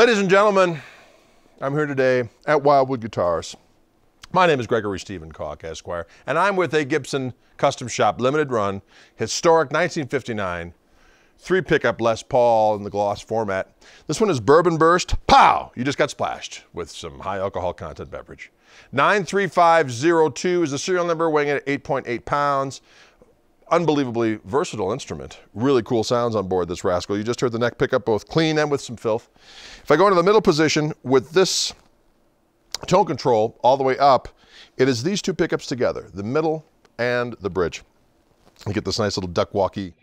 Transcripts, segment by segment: Ladies and gentlemen, I'm here today at Wildwood Guitars. My name is Gregory Stephen Cock, Esquire, and I'm with a Gibson Custom Shop limited run, historic 1959, 3-pickup Les Paul in the gloss format. This one is Bourbon Burst. Pow! You just got splashed with some high alcohol content beverage. 93502 is the serial number, weighing in at 8.8 pounds. Unbelievably versatile instrument. Really cool sounds on board this rascal. You just heard the neck pickup both clean and with some filth. If I go into the middle position with this tone control all the way up, it is these two pickups together, the middle and the bridge. You get this nice little duck walkie.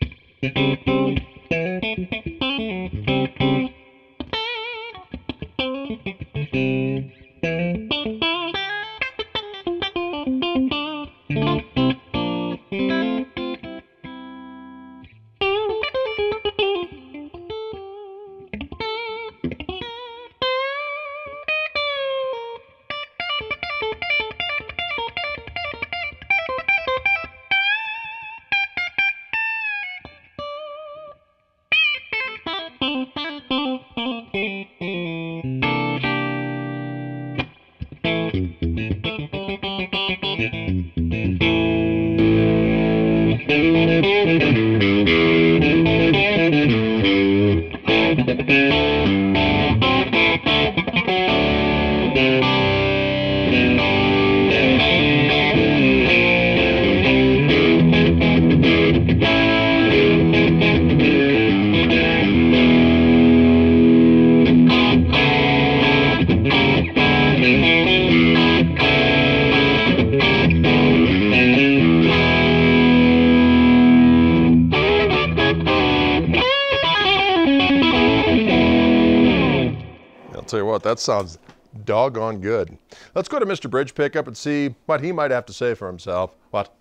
Tell you what, that sounds doggone good. Let's go to Mr. Bridge pickup and see what he might have to say for himself. What?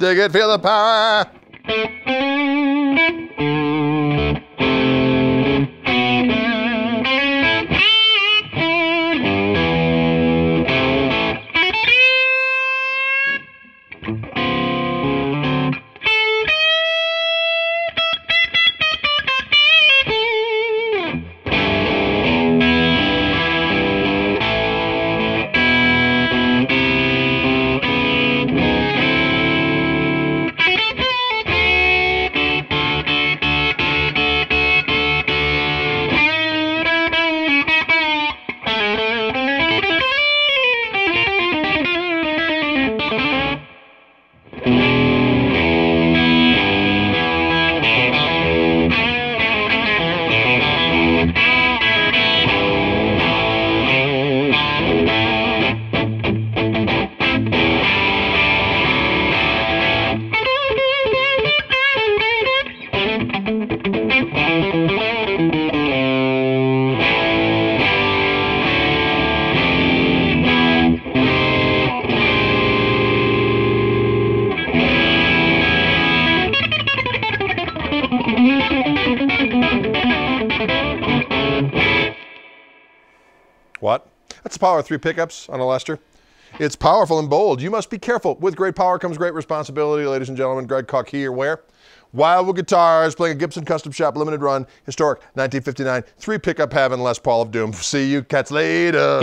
Dig it, feel the power. What? That's the power of 3 pickups on a Lester. It's powerful and bold. You must be careful. With great power comes great responsibility, ladies and gentlemen. Greg Koch here, where? Wildwood Guitars, playing a Gibson Custom Shop limited run, historic 1959, 3-pickup having Les Paul of Doom. See you cats later.